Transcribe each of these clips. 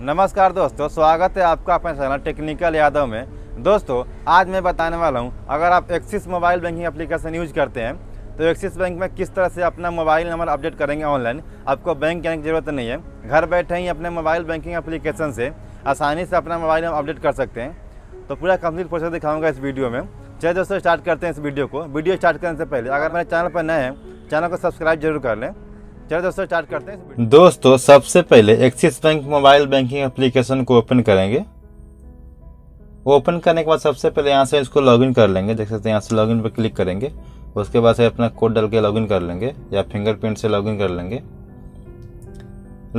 नमस्कार दोस्तों, स्वागत है आपका अपने चैनल टेक्निकल यादव में। दोस्तों आज मैं बताने वाला हूं, अगर आप Axis mobile banking application use करते हैं तो एक्सिस बैंक में किस तरह से अपना मोबाइल नंबर अपडेट करेंगे ऑनलाइन। आपको बैंक जाने की ज़रूरत नहीं है, घर बैठे ही अपने मोबाइल बैंकिंग एप्लीकेशन से आसानी से अपना मोबाइल नंबर अपडेट कर सकते हैं। तो पूरा कंप्लीट प्रोसेस दिखाऊँगा इस वीडियो में। चलिए दोस्तों स्टार्ट करते हैं इस वीडियो को। वीडियो स्टार्ट करने से पहले अगर मेरे चैनल पर नए हैं, चैनल को सब्सक्राइब जरूर कर लें। चलिए दोस्तों स्टार्ट करते हैं। दोस्तों सबसे पहले Axis bank mobile banking application को ओपन करेंगे। ओपन करने के बाद सबसे पहले यहाँ से इसको लॉगिन कर लेंगे। देख सकते हैं यहाँ से लॉगिन पर क्लिक करेंगे। उसके बाद से अपना कोड डाल के लॉगिन कर लेंगे या फिंगरप्रिंट से लॉगिन कर लेंगे।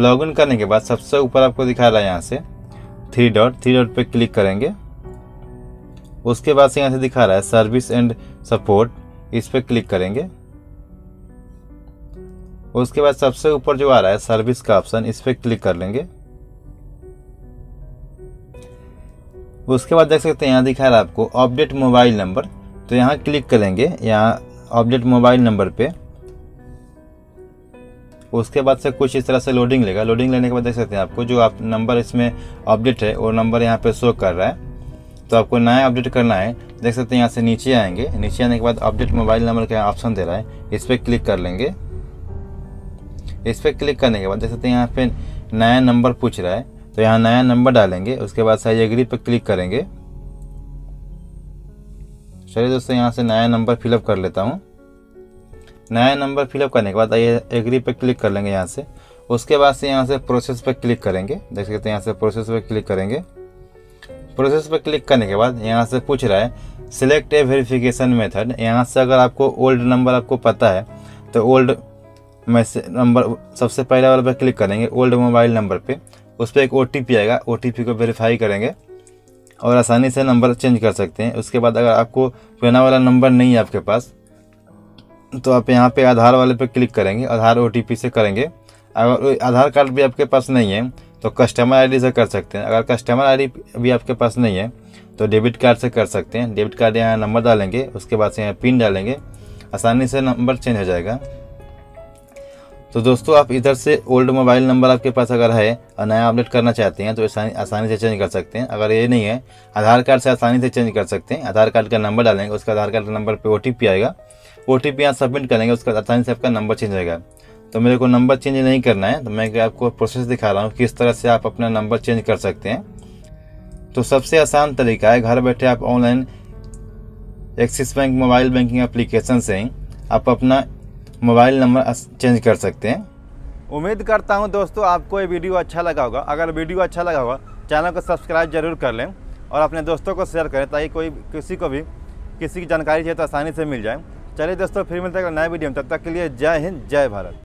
लॉगिन करने के बाद सबसे ऊपर आपको दिखा रहा है यहाँ से थ्री डॉट पर क्लिक करेंगे। उसके बाद से यहाँ से दिखा रहा है सर्विस एंड सपोर्ट, इस पर क्लिक करेंगे। उसके बाद सबसे ऊपर जो आ रहा है सर्विस का ऑप्शन, इस पर क्लिक कर लेंगे। उसके बाद देख सकते हैं यहाँ दिखा रहा है आपको अपडेट मोबाइल नंबर, तो यहाँ क्लिक करेंगे यहाँ अपडेट मोबाइल नंबर पे। उसके बाद से कुछ इस तरह से लोडिंग लेगा। लोडिंग लेने के बाद देख सकते हैं आपको जो आप नंबर इसमें अपडेट है वो नंबर यहाँ पे शो कर रहा है। तो आपको नया अपडेट करना है। देख सकते हैं यहाँ से नीचे आएंगे। नीचे आने के बाद अपडेट मोबाइल नंबर का ऑप्शन दे रहा है, इस पर क्लिक कर लेंगे। इस पर क्लिक करने के बाद देख सकते हैं यहाँ पे नया नंबर पूछ रहा है, तो यहाँ नया नंबर डालेंगे। उसके बाद साइज एग्री पर क्लिक करेंगे। चलिए दोस्तों यहाँ से नया नंबर फिलअप कर लेता हूँ। नया नंबर फिलअप करने के बाद एग्री पर क्लिक कर लेंगे यहाँ से। उसके बाद से यहाँ से प्रोसेस पर क्लिक करेंगे। देख सकते हैं यहाँ से प्रोसेस पर क्लिक करेंगे। प्रोसेस पर क्लिक करने के बाद यहाँ से पूछ रहा है सिलेक्ट ए वेरिफिकेशन मेथड। यहाँ से अगर आपको ओल्ड नंबर आपको पता है तो ओल्ड मैसेज नंबर सबसे पहले वाले पर क्लिक करेंगे, ओल्ड मोबाइल नंबर पे। उस पर एक OTP आएगा, OTP को वेरीफाई करेंगे और आसानी से नंबर चेंज कर सकते हैं। उसके बाद अगर आपको पुराना वाला नंबर नहीं है आपके पास तो आप यहाँ पे आधार वाले पर क्लिक करेंगे, आधार OTP से करेंगे। अगर आधार कार्ड भी आपके पास नहीं है तो कस्टमर ID से कर सकते हैं। अगर कस्टमर ID भी आपके पास नहीं है तो डेबिट कार्ड से कर सकते हैं। डेबिट कार्ड यहाँ नंबर डालेंगे, उसके बाद से यहाँ पिन डालेंगे, आसानी से नंबर चेंज हो जाएगा। तो दोस्तों आप इधर से ओल्ड मोबाइल नंबर आपके पास अगर है और नया अपडेट करना चाहते हैं तो आसानी से चेंज कर सकते हैं। अगर ये नहीं है, आधार कार्ड से आसानी से चेंज कर सकते हैं। आधार कार्ड का नंबर डालेंगे, उसका आधार कार्ड नंबर पे OTP आएगा, OTP यहाँ सबमिट करेंगे, उसका आसानी से आपका नंबर चेंज होगा। तो मेरे को नंबर चेंज नहीं करना है, तो मैं आपको प्रोसेस दिखा रहा हूँ किस तरह से आप अपना नंबर चेंज कर सकते हैं। तो सबसे आसान तरीका है, घर बैठे आप online Axis bank mobile banking application से आप अपना मोबाइल नंबर चेंज कर सकते हैं। उम्मीद करता हूं दोस्तों आपको ये वीडियो अच्छा लगा होगा। अगर वीडियो अच्छा लगा होगा चैनल को सब्सक्राइब जरूर कर लें और अपने दोस्तों को शेयर करें ताकि किसी को भी जानकारी चाहिए तो आसानी से मिल जाए। चलिए दोस्तों फिर मिलते हैं नए वीडियो में। तब तक के लिए जय हिंद, जय भारत।